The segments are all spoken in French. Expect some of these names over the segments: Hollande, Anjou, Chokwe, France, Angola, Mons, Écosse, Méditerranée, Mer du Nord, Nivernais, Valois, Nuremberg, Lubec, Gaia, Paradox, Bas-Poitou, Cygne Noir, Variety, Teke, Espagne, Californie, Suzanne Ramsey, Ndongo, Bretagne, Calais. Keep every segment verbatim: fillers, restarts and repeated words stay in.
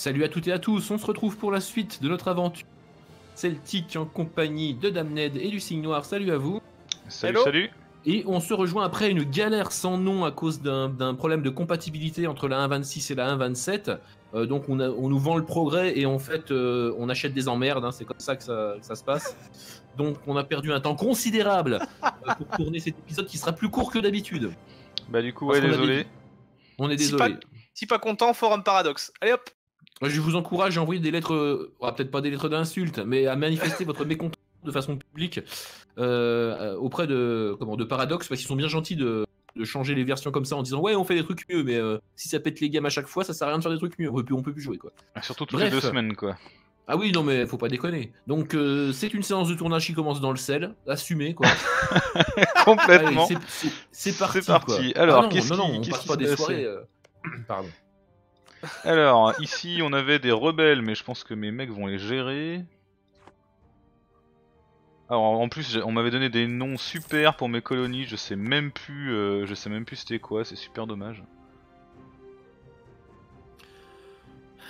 Salut à toutes et à tous, on se retrouve pour la suite de notre aventure celtique en compagnie de Damned et du Cygne Noir. Salut à vous. Salut, Hello. salut. Et on se rejoint après une galère sans nom à cause d'un problème de compatibilité entre la un virgule vingt-six et la un virgule vingt-sept. Euh, donc on, a, on nous vend le progrès et en fait euh, on achète des emmerdes, hein, c'est comme ça que, ça que ça se passe. Donc on a perdu un temps considérable euh, pour tourner cet épisode qui sera plus court que d'habitude. Bah du coup, ouais, désolé. On est désolé. Si pas, si pas content, forum Paradox. Allez hop. Je vous encourage à envoyer des lettres, ah, peut-être pas des lettres d'insultes, mais à manifester votre mécontentement de façon publique euh, auprès de, comment, de Paradox, parce qu'ils sont bien gentils de, de changer les versions comme ça en disant ouais on fait des trucs mieux, mais euh, si ça pète les gammes à chaque fois ça sert à rien de faire des trucs mieux, on peut, on peut plus jouer quoi. Surtout toutes Bref. les deux semaines quoi. Ah oui non mais faut pas déconner. Donc euh, c'est une séance de tournage qui commence dans le sel, assumé quoi. Complètement. C'est parti, parti. Quoi. Alors ah, qu'est-ce non, qu non, qu on passe qu pas des soirées. Euh... Pardon. Alors, ici, on avait des rebelles, mais je pense que mes mecs vont les gérer. Alors, en plus, on m'avait donné des noms super pour mes colonies, je sais même plus, euh, je sais même plus c'était quoi, c'est super dommage.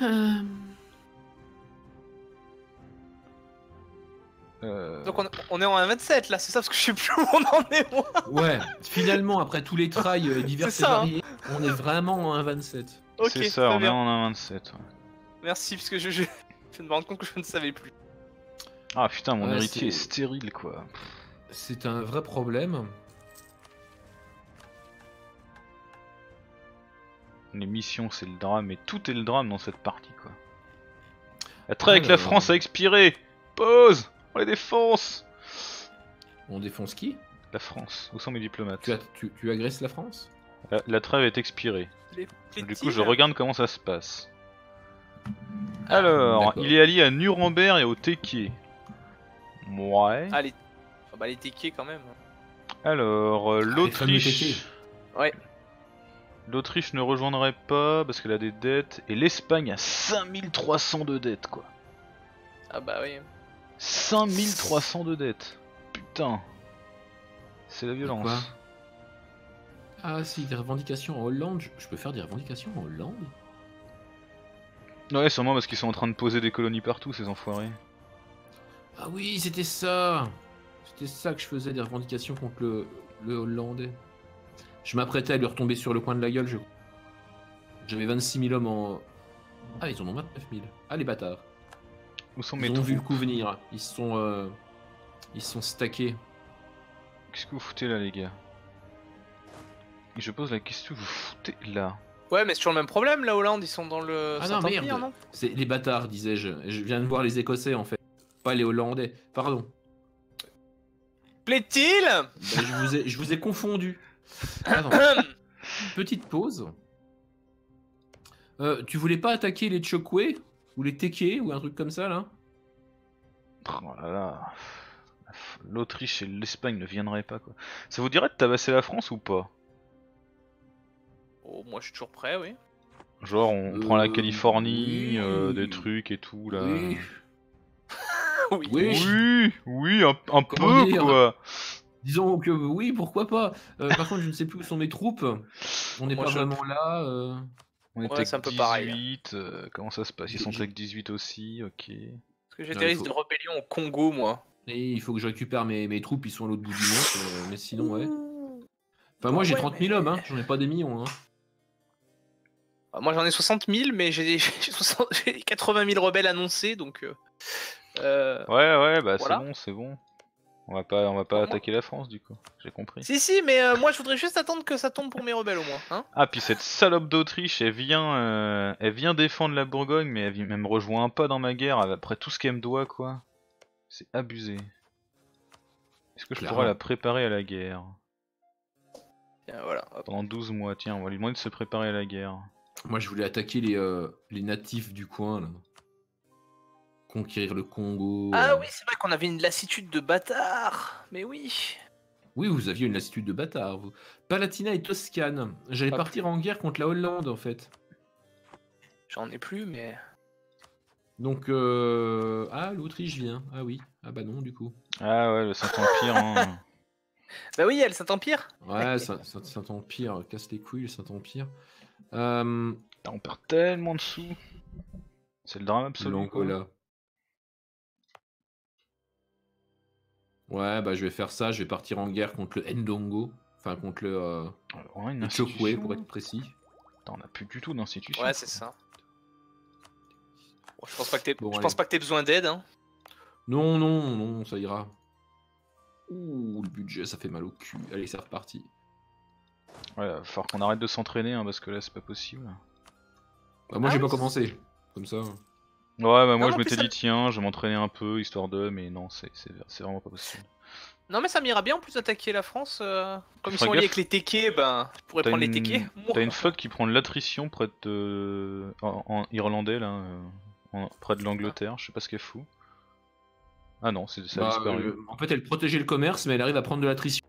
Euh... Euh... Donc on, on est en un virgule vingt-sept là, c'est ça parce que je sais plus où on en est moi. Ouais, finalement après tous les trails euh, divers et variés, hein. On est vraiment en un virgule vingt-sept. Okay, c'est ça, on bien. est en un virgule vingt-sept. Ouais. Merci parce que je, je... je me rends compte que je ne savais plus. Ah putain, mon ouais, héritier est... est stérile quoi. C'est un vrai problème. Les missions c'est le drame et tout est le drame dans cette partie quoi. La traite avec la France a expiré. Pause. On les défonce. On défonce qui? La France. Où sont mes diplomates? Tu, tu, tu agresses la France? La, la trêve est expirée. Du coup, je regarde comment ça se passe. Alors, il est allié à Nuremberg et au Teke. Ouais. Ah, les, oh, bah, les Teke quand même. Alors, euh, l'Autriche... Ouais. L'Autriche ne rejoindrait pas parce qu'elle a des dettes. Et l'Espagne a cinq mille trois cents de dettes, quoi. Ah bah oui. cinq mille trois cents de dettes. Putain. C'est la violence. Quoi ah si, des revendications en Hollande. Je peux faire des revendications en Hollande? Ouais, sûrement parce qu'ils sont en train de poser des colonies partout, ces enfoirés. Ah oui, c'était ça. C'était ça que je faisais, des revendications contre le, le Hollandais. Je m'apprêtais à lui retomber sur le coin de la gueule. J'avais vingt-six mille hommes en... Ah, ils en ont vingt-neuf mille. Ah, les bâtards. Où sont mes ils ont troupes. vu le coup venir, ils sont euh, ils sont stackés. Qu'est-ce que vous foutez là les gars? Et je pose la question, vous foutez là? Ouais mais c'est toujours le même problème la Hollande, ils sont dans le ah Saint-Empire, non, non c'est les bâtards disais-je, je viens de voir les Écossais en fait, pas les Hollandais, pardon. Plaît-il? Ben, je, vous ai, je vous ai confondu. Attends. Petite pause. Euh, tu voulais pas attaquer les Chokwe? Ou les Teke, ou un truc comme ça, là. Oh là là. L'Autriche et l'Espagne ne viendraient pas, quoi. Ça vous dirait de tabasser la France ou pas? Oh, moi je suis toujours prêt, oui. Genre, on euh... prend la Californie, oui. euh, des trucs et tout, là. Oui, oui, oui, oui, oui un, un peu, dire, quoi. Disons que oui, pourquoi pas. Euh, par contre, je ne sais plus où sont mes troupes. On n'est pas je... vraiment là. Euh... On ouais, est un peu pareil. Euh, comment ça se passe? Ils sont avec dix-huit aussi, ok. Parce que j'ai des risques de rébellion au Congo, moi. Et il faut que je récupère mes, mes troupes, ils sont à l'autre bout du monde, euh, mais sinon, ouais. Enfin, moi, j'ai ouais, trente mille mais... hommes, hein. J'en ai pas des millions. Hein. Bah, moi, j'en ai soixante mille, mais j'ai quatre-vingt mille rebelles annoncés, donc... Euh... Ouais, ouais, bah voilà. C'est bon, c'est bon. On va pas, on va pas attaquer la France du coup, j'ai compris. Si si, mais euh, moi je voudrais juste attendre que ça tombe pour mes rebelles au moins. Hein ah puis cette salope d'Autriche, elle vient, euh, elle vient défendre la Bourgogne, mais elle, elle me rejoint pas dans ma guerre après tout ce qu'elle me doit quoi. C'est abusé. Est-ce que je Claire. pourrais la préparer à la guerre? Tiens, voilà. Hop. Pendant douze mois, tiens, on va lui demander de se préparer à la guerre. Moi je voulais attaquer les, euh, les natifs du coin là. Conquérir le Congo... Ah oui, c'est vrai qu'on avait une lassitude de bâtard. Mais oui. Oui, vous aviez une lassitude de bâtard, vous. Palatinat et Toscane. J'allais partir plus. en guerre contre la Hollande, en fait. J'en ai plus, mais... Donc, euh... Ah, l'Autriche vient. Ah oui. Ah bah non, du coup. Ah ouais, le Saint-Empire, hein. Bah oui, il y a le Saint-Empire. Ouais, Saint-Empire, casse les couilles, le Saint-Empire. Euh... On perd tellement de sous. C'est le drame absolu. L'Angola. Ouais, bah je vais faire ça, je vais partir en guerre contre le Ndongo. Enfin, contre le, euh, ouais, le Chokwe, pour être précis. Attends, on n'a plus du tout d'institution. Ouais, c'est ça. Bon, je pense pas que t'aies bon, besoin d'aide. Hein. Non, non, non, ça ira. Ouh, le budget, ça fait mal au cul. Allez, c'est reparti. Ouais, il va falloir qu'on arrête de s'entraîner, hein, parce que là, c'est pas possible. Bah, moi, ah, j'ai oui, pas commencé. Comme ça. Ouais, bah moi non, je m'étais dit, ça... tiens, je vais m'entraîner un peu, histoire de, mais non, c'est vraiment pas possible. Non, mais ça m'ira bien en plus d'attaquer la France. Euh, comme ils sont liés avec les Teke, ben je pourrais prendre une... les Teke. T'as une fuck qui prend de l'attrition près de. En, en irlandais, là, en... près de l'Angleterre, je sais pas ce qu'elle fout. Ah non, c'est ça bah, a disparu. Euh, en fait, elle protégeait le commerce, mais elle arrive à prendre de l'attrition.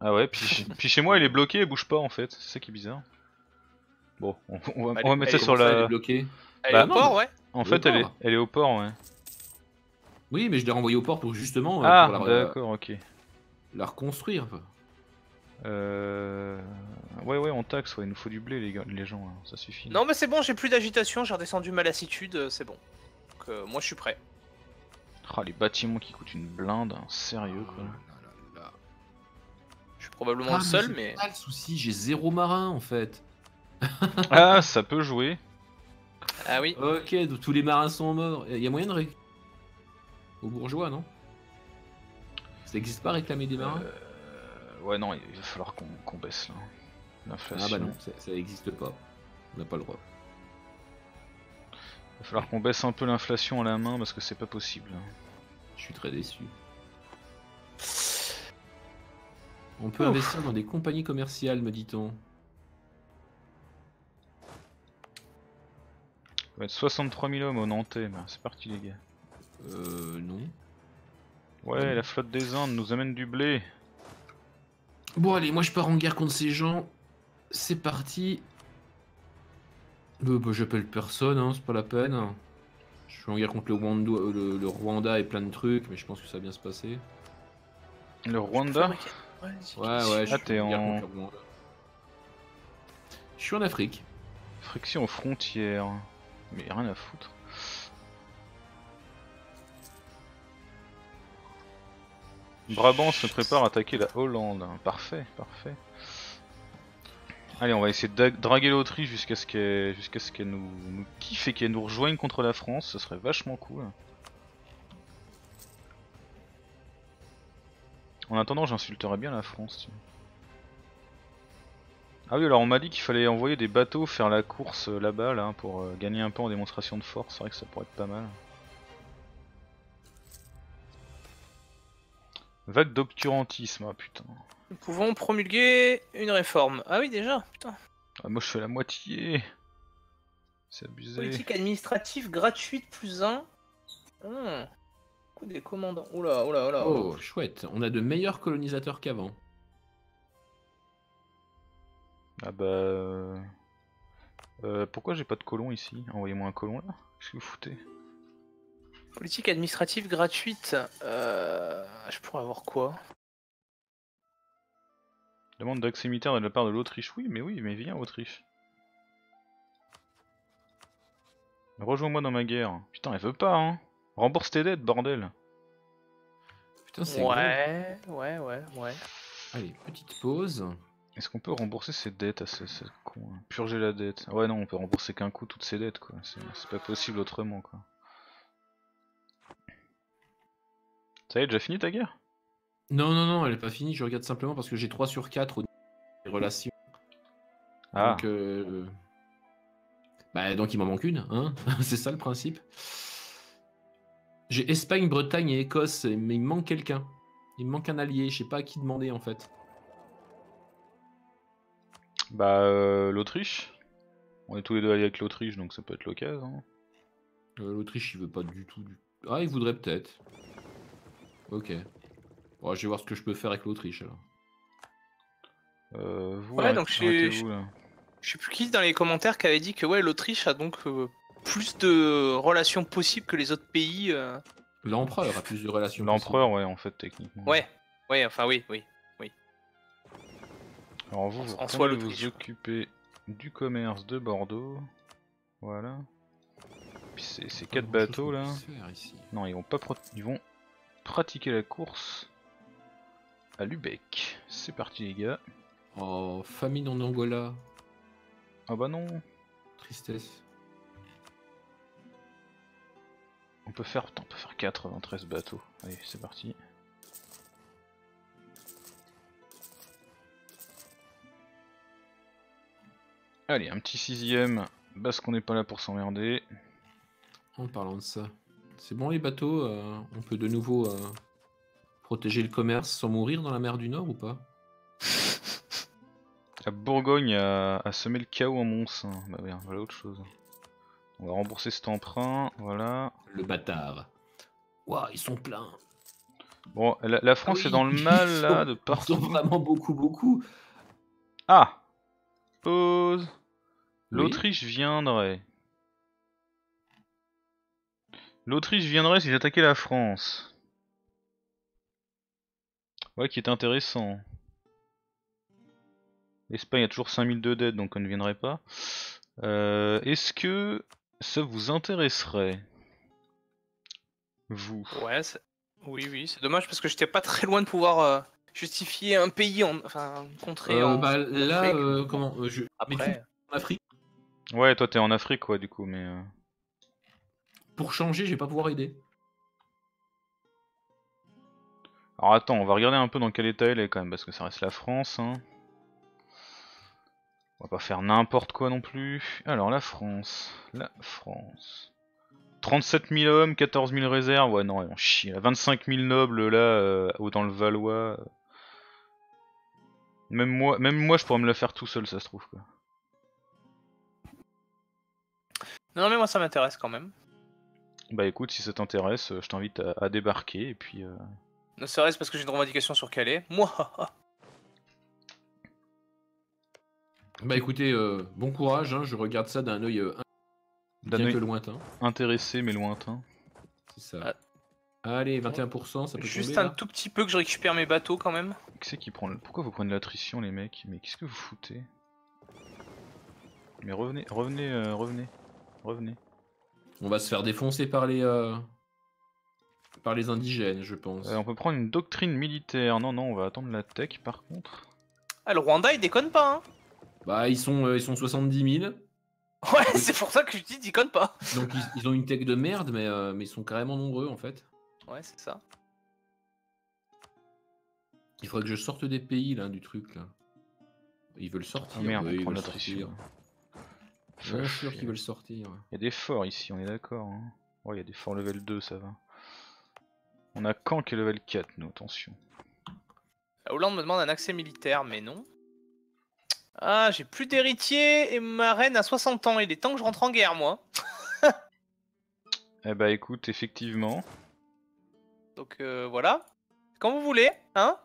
Ah ouais, puis, puis chez moi, elle est bloquée, elle bouge pas en fait, c'est ça qui est bizarre. Bon, on, on va, bah, on va mettre ça sur la. Elle est bloquée. Elle bah, est au non, port, ouais. En fait, elle est, elle est au port, ouais. Oui, mais je l'ai renvoyée au port pour justement. Ah, euh, d'accord, ok. La reconstruire. Euh. Ouais, ouais, on taxe, ouais. Il nous faut du blé, les, gars, les gens, hein. Ça suffit. Non, mais c'est bon, j'ai plus d'agitation, j'ai redescendu ma lassitude, c'est bon. Donc, euh, moi, je suis prêt. Ah, les bâtiments qui coûtent une blinde, hein. Sérieux, quoi. Oh, là, là, là. Je suis probablement ah, le seul, mais. C'est pas le souci, j'ai zéro marin, en fait. Ah, ça peut jouer. Ah oui. Ok, donc tous les marins sont morts. Il y a moyen de réclamer aux bourgeois, non? Ça n'existe pas réclamer des marins? euh... Ouais, non, il va falloir qu'on qu'on baisse là. L'inflation. Ah bah non, ça n'existe pas. On n'a pas le droit. Il va falloir qu'on baisse un peu l'inflation à la main parce que c'est pas possible. Je suis très déçu. On peut Ouf. investir dans des compagnies commerciales, me dit-on. On va être soixante-trois mille hommes au Nantais, bah, c'est parti les gars. Euh non. Ouais, non. La flotte des Indes nous amène du blé. Bon allez, moi je pars en guerre contre ces gens. C'est parti. Euh, bah, j'appelle personne, hein, c'est pas la peine. Je suis en guerre contre le, Wando, euh, le, le Rwanda et plein de trucs, mais je pense que ça va bien se passer. Le Rwanda? Ouais, ouais, je suis en guerre contre le Rwanda. Je suis en Afrique. Friction aux frontières. Mais rien à foutre. Brabant se prépare à attaquer la Hollande. Parfait, parfait. Allez, on va essayer de draguer l'Autriche jusqu'à ce qu'elle jusqu'à ce qu'elle nous, nous kiffe et qu'elle nous rejoigne contre la France. Ce serait vachement cool. En attendant, j'insulterais bien la France. Tu vois. Ah oui, alors on m'a dit qu'il fallait envoyer des bateaux faire la course là-bas là, pour euh, gagner un peu en démonstration de force, c'est vrai que ça pourrait être pas mal. Vague d'obscurantisme, ah putain. Nous pouvons promulguer une réforme. Ah oui déjà, putain. Ah, moi je fais la moitié. C'est abusé. Politique administrative gratuite plus un. Oh. Coup des commandants. Oula, oula, oula. Oh, chouette, on a de meilleurs colonisateurs qu'avant. Ah bah... Euh, pourquoi j'ai pas de colon ici? Envoyez-moi un colon là. Qu'est-ce que vous foutez? Politique administrative gratuite. Euh... Je pourrais avoir quoi? Demande d'accès militaire de la part de l'Autriche. Oui, mais oui, mais viens Autriche. Rejoins-moi dans ma guerre. Putain, elle veut pas, hein. Rembourse tes dettes, bordel. Putain, c'est ouais, gros. ouais, ouais, ouais. Allez, petite pause. Est-ce qu'on peut rembourser ses dettes à ce, ce con, hein. Purger la dette. Ouais non, on peut rembourser qu'un coup toutes ses dettes quoi, c'est pas possible autrement quoi. Ça y est, déjà fini ta guerre? Non non non, elle est pas finie, je regarde simplement parce que j'ai trois sur quatre au niveau des relations. Ah. Donc, euh... bah, donc il m'en manque une, hein. C'est ça le principe. J'ai Espagne, Bretagne et Écosse, mais il me manque quelqu'un. Il me manque un allié, je sais pas à qui demander en fait. Bah euh, l'Autriche, on est tous les deux allés avec l'Autriche donc ça peut être l'occasion. Hein. Euh, L'Autriche il veut pas du tout du... Ah il voudrait peut-être. Ok. Bon, je vais voir ce que je peux faire avec l'Autriche alors. Euh, vous, ouais arrête, donc je sais plus qui dans les commentaires qui avait dit que ouais l'Autriche a donc euh, plus de relations possibles que les autres pays. Euh... L'empereur a plus de relations. L'empereur ouais en fait techniquement. Ouais, ouais enfin oui, oui. Alors vous, vous en soit vous occupez du commerce de Bordeaux, voilà. Puis ces quatre bateaux là. Non, ils vont pas ils vont pratiquer la course à Lubec. C'est parti les gars. Oh, famine en Angola. Ah bah non. Tristesse. On peut faire, on peut faire quatre-vingt-treize bateaux. Allez, c'est parti. Allez, un petit sixième, parce qu'on n'est pas là pour s'emmerder. En parlant de ça, c'est bon les bateaux, euh, on peut de nouveau euh, protéger le commerce sans mourir dans la mer du Nord ou pas? La Bourgogne a, a semé le chaos en Mons, hein. Bah bien, voilà autre chose. On va rembourser cet emprunt, voilà. Le bâtard. Ouah, ils sont pleins. Bon, la, la France ah oui, est dans le mal sont, là, de partout. Ils sont vraiment beaucoup, beaucoup. Ah! Pause. L'Autriche oui. viendrait. L'Autriche viendrait si j'attaquais la France. Ouais, qui est intéressant. L'Espagne a toujours cinq mille de dettes, donc on ne viendrait pas. Euh, Est-ce que ça vous intéresserait? Vous? Ouais, oui, oui, c'est dommage parce que j'étais pas très loin de pouvoir... Euh... justifier un pays en enfin contrée euh, en... Bah, là Afrique. Euh, comment euh, je... après en Afrique ouais toi t'es en Afrique quoi ouais, du coup mais euh... pour changer je vais pas pouvoir aider. Alors attends on va regarder un peu dans quel état elle est quand même parce que ça reste la France hein. On va pas faire n'importe quoi non plus. Alors la France la France trente-sept mille hommes quatorze mille réserves ouais non on chie vingt-cinq mille nobles là euh, dans le Valois. Même moi, même moi, je pourrais me la faire tout seul, ça se trouve quoi. Non mais moi ça m'intéresse quand même. Bah écoute, si ça t'intéresse, je t'invite à, à débarquer et puis. Euh... Ne serait-ce parce que j'ai une revendication sur Calais. Moi. Bah écoutez, euh, bon courage, hein, je regarde ça d'un œil euh, bien que lointain. Intéressé mais lointain. C'est ça. Ah. Allez, vingt et un pour cent, ça peut juste tomber, un là. Tout petit peu que je récupère mes bateaux quand même. Qui c'est qui prend le... Pourquoi vous prenez l'attrition les mecs? Mais qu'est-ce que vous foutez? Mais revenez, revenez, euh, revenez, revenez. On va se faire défoncer par les euh... par les indigènes, je pense. Euh, on peut prendre une doctrine militaire. Non, non, on va attendre la tech par contre. Ah, le Rwanda, il déconne pas. Hein bah, ils sont, euh, ils sont soixante-dix mille. Ouais, c'est pour ça que je dis, ils connent pas. Donc ils, ils ont une tech de merde, mais, euh, mais ils sont carrément nombreux en fait. Ouais, c'est ça. Il faudrait que je sorte des pays là, du truc là. Ils veulent sortir. Oh merde, ouais, on ils veulent sortir. Bien sûr qu'ils veulent sortir. Il y a des forts ici, on est d'accord. Hein. Oh, il y a des forts level deux, ça va. On a Caen qui est level quatre, nous, attention. La Hollande me demande un accès militaire, mais non. Ah, j'ai plus d'héritier et ma reine a soixante ans, il est temps que je rentre en guerre, moi. Eh bah écoute, effectivement. Donc euh, voilà. Quand vous voulez, hein.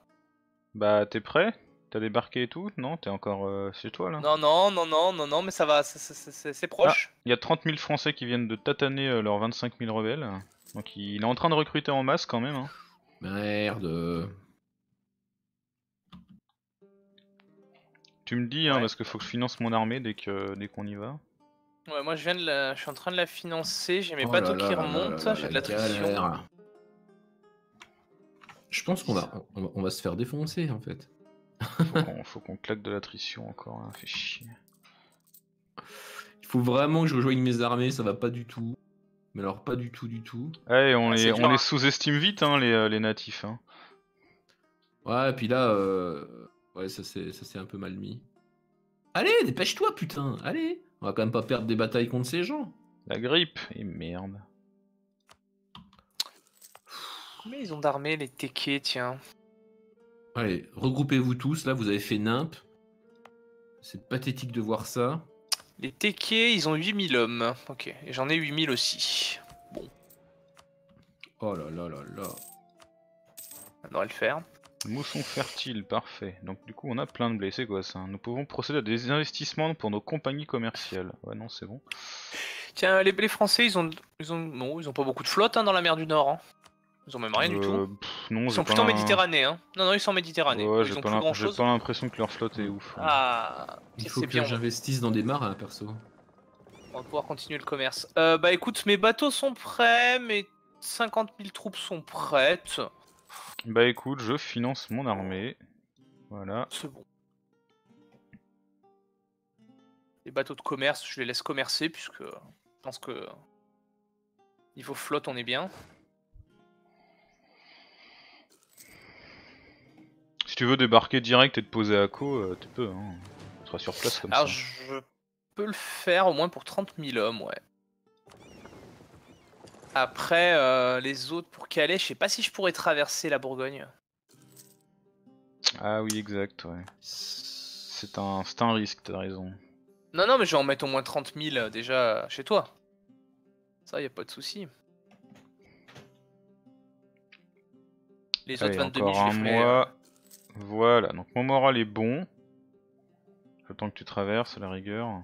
Bah t'es prêt? T'as débarqué et tout? Non, t'es encore euh, chez toi là? Non, non, non, non, non, non, mais ça va, c'est proche. Il ah, y a trente mille Français qui viennent de tataner euh, leurs vingt-cinq mille rebelles. Donc il est en train de recruter en masse quand même. Hein. Merde. Tu me dis, hein, ouais. Parce qu'il faut que je finance mon armée dès que dès qu'on y va. Ouais, moi je viens de la... je suis en train de la financer, j'ai mes oh bateaux qui remontent, j'ai de l'attrition. Je pense qu'on va... On, va... on va se faire défoncer en fait. Faut qu'on qu claque de l'attrition encore, hein. Fait chier. Il faut vraiment que je rejoigne mes armées, ça va pas du tout. Mais alors pas du tout du tout. Hey, on, ah, les... on les sous-estime vite, hein, les, les natifs. Hein. Ouais, et puis là... Euh... Ouais, ça c'est un peu mal mis. Allez, dépêche-toi, putain! Allez! On va quand même pas perdre des batailles contre ces gens. La grippe! Et merde. Mais ils ont d'armée les Teke, tiens. Allez, regroupez-vous tous, là, vous avez fait nimp. C'est pathétique de voir ça. Les Teke, ils ont huit mille hommes. Ok, et j'en ai huit mille aussi. Bon. Oh là là là là. On devrait le faire. Mousson fertile, parfait. Donc du coup on a plein de blé, c'est quoi ça? Nous pouvons procéder à des investissements pour nos compagnies commerciales. Ouais non c'est bon. Tiens les, les Français ils ont, ils ont non ils ont pas beaucoup de flotte hein, dans la mer du Nord. Hein. Ils ont même rien euh, du tout. Pff, non, ils sont plutôt en Méditerranée. Hein. Non non ils sont en Méditerranée. Ouais, j'ai pas l'impression que leur flotte est ouf. Hein. Ah. Il faut que, que j'investisse dans des marins perso. On va pouvoir continuer le commerce. Euh, bah écoute, mes bateaux sont prêts, mes cinquante mille troupes sont prêtes. Bah écoute, je finance mon armée. Voilà. C'est bon. Les bateaux de commerce, je les laisse commercer, puisque je pense que niveau flotte, on est bien. Si tu veux débarquer direct et te poser à Co, tu peux, hein. Tu seras sur place comme Alors, ça. Je peux le faire au moins pour trente mille hommes, ouais. Après, euh, les autres pour Calais, je sais pas si je pourrais traverser la Bourgogne. Ah oui, exact, ouais. C'est un, c'est un risque, t'as raison. Non, non, mais je vais en mettre au moins trente mille déjà chez toi. Ça, y a pas de souci. Les Allez, autres vingt-deux mille, je les ferai... Voilà, donc mon moral est bon. Le temps que tu traverses, à la rigueur.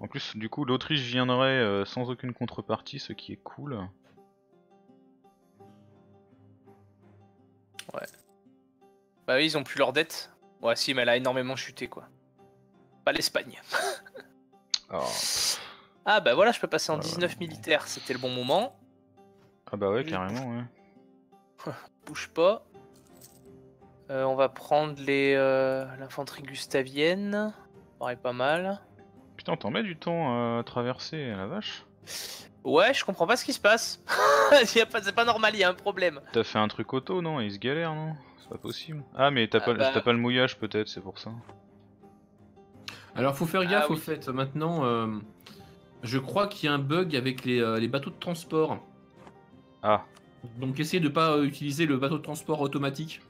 En plus, du coup, l'Autriche viendrait euh, sans aucune contrepartie, ce qui est cool. Ouais. Bah oui, ils ont plus leur dette. Ouais, si, mais elle a énormément chuté, quoi. Pas l'Espagne. Oh. Ah bah voilà, je peux passer en euh... dix-neuf militaires, c'était le bon moment. Ah bah ouais, carrément, ouais. Bouge pas. Euh, on va prendre les euh, l'infanterie gustavienne, ça paraît pas mal. Putain, t'en mets du temps à traverser, la vache. Ouais, je comprends pas ce qui se passe. C'est pas normal, il y a un problème. T'as fait un truc auto, non? Ils se galèrent, non? C'est pas possible. Ah, mais t'as ah pas, bah... pas le mouillage, peut-être, c'est pour ça. Alors, faut faire gaffe, ah, oui. au fait. Maintenant, euh, je crois qu'il y a un bug avec les, euh, les bateaux de transport. Ah. Donc, essayez de pas euh, utiliser le bateau de transport automatique.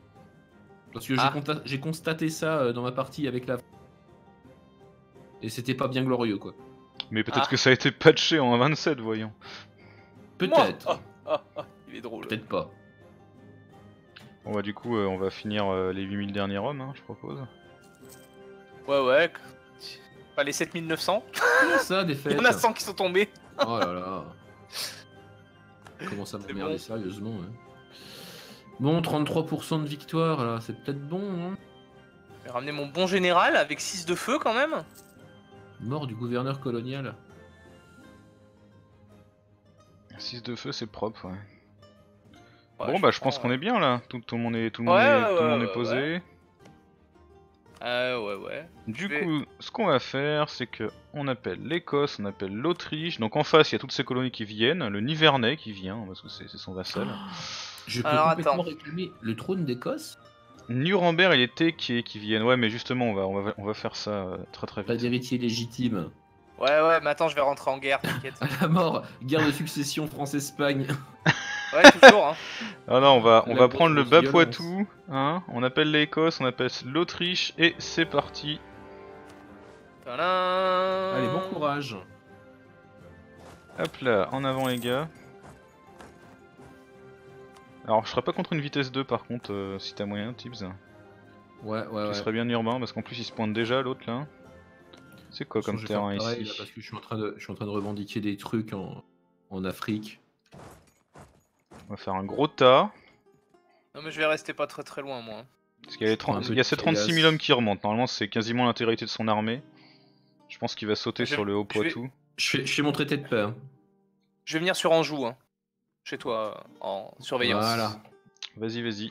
Parce que ah. j'ai constaté ça dans ma partie avec la... Et c'était pas bien glorieux, quoi. Mais peut-être ah. que ça a été patché en vingt-sept, voyons. Peut-être. Oh, oh, oh, il est drôle. Peut-être pas. Bon bah du coup, euh, on va finir euh, les huit mille derniers hommes, hein, je propose. Ouais, ouais. Pas les sept mille neuf cents. Comment ça, des fêtes? Il y en a cent qui sont tombés. Oh là là. Comment ça m'emmerder, bon. Sérieusement, ouais. Bon, trente-trois pour cent de victoire, là, c'est peut-être bon, hein. Je vais ramener mon bon général avec six de feu, quand même. Mort du gouverneur colonial. six de feu, c'est propre, ouais. ouais bon, bah, je pense qu'on ouais. est bien, là. Tout, tout le monde est, tout le ouais, monde est, ouais, tout le monde ouais, est posé. Ouais. Ah ouais, ouais. Du vais... coup, ce qu'on va faire, c'est que on appelle l'Écosse, on appelle l'Autriche. Donc en face, il y a toutes ces colonies qui viennent. Le Nivernais qui vient, parce que c'est son vassal. Oh, je peux Alors, complètement attends. réclamer le trône d'Écosse. Nuremberg et les Teke qui viennent. Ouais, mais justement, on va, on va, on va faire ça euh, très très vite. Pas d'héritier légitime. Ouais, ouais, mais attends, je vais rentrer en guerre, t'inquiète. À la mort, guerre de succession France-Espagne. Ouais, toujours, hein. Ah non, on va, on va prendre le Bas-Poitou, hein. On appelle l'Écosse, on appelle l'Autriche, et c'est parti. Tadam. Allez, bon courage. Hop là, en avant les gars. Alors, je serais pas contre une vitesse deux par contre, euh, si t'as moyen, Tibbs. Ouais, ouais, ouais. Ce serait bien urbain, parce qu'en plus il se pointe déjà l'autre là. C'est quoi comme terrain ici? Pareil, là, parce que je suis en train de, je suis en train de revendiquer des trucs en, en Afrique. On va faire un gros tas. Non mais je vais rester pas très très loin moi. Parce qu'il y a, trente... il y a ces trente-six mille hommes qui remontent. Normalement c'est quasiment l'intégralité de son armée. Je pense qu'il va sauter je... sur le Haut-Poitou. Je, vais... je fais mon traité de paix. Hein. Je vais venir sur Anjou. Hein. Chez toi, euh, en surveillance. Voilà. Vas-y, vas-y.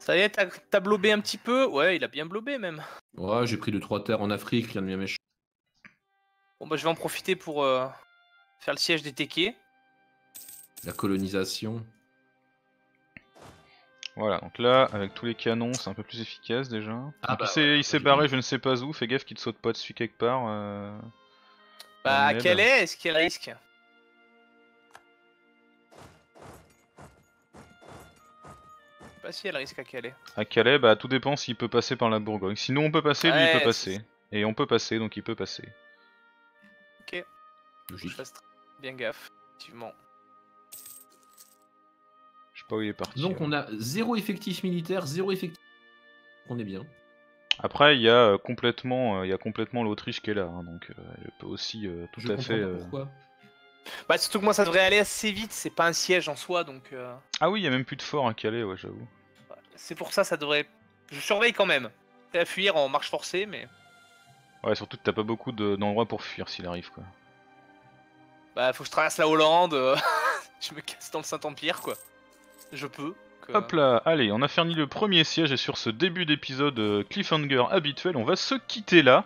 Ça y est, t'as blobé un petit peu? Ouais, il a bien blobé même. Ouais, j'ai pris deux trois terres en Afrique, rien de bien méchant. Bon bah je vais en profiter pour euh, faire le siège des Teke. La colonisation. Voilà, donc là, avec tous les canons, c'est un peu plus efficace déjà. Ah bah il s'est ouais, barré, bien. Je ne sais pas où, fais gaffe qu'il ne saute pas dessus quelque part. Euh... Bah, à Calais, est-ce qu'il risque? Je sais pas si elle risque à Calais. À Calais, bah tout dépend s'il peut passer par la Bourgogne. Sinon, on peut passer, ouais, lui, il peut passer. Et on peut passer, donc il peut passer. Ok. Logique. Je fasse bien gaffe, effectivement. Où il est parti, donc on a zéro effectif militaire, zéro effectif. On est bien. Après il y a euh, complètement, euh, il y a complètement l'Autriche qui est là, hein, donc euh, elle peut aussi euh, tout Je à fait. Euh... Pourquoi bah surtout que moi ça devrait aller assez vite, c'est pas un siège en soi donc. Euh... Ah oui, il y a même plus de fort à Calais, ouais j'avoue. C'est pour ça ça devrait. Je surveille quand même. C'est à fuir en marche forcée mais. Ouais, surtout que t'as pas beaucoup d'endroits pour fuir s'il arrive, quoi. Bah, faut que je traverse la Hollande, euh... je me casse dans le Saint-Empire, quoi. Je peux. Que... Hop là, allez, on a ferni le premier siège, et sur ce début d'épisode cliffhanger habituel, on va se quitter là.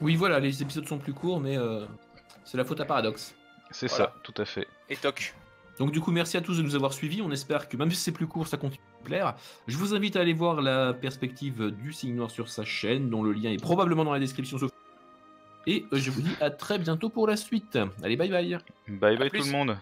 Oui, voilà, les épisodes sont plus courts, mais euh, c'est la faute à Paradox. C'est voilà. Ça, tout à fait. Et toc. Donc du coup, merci à tous de nous avoir suivis. On espère que même si c'est plus court, ça continue de plaire. Je vous invite à aller voir la perspective du Cygne Noir sur sa chaîne, dont le lien est probablement dans la description. Et je vous dis à très bientôt pour la suite. Allez, bye bye. Bye bye tout le monde.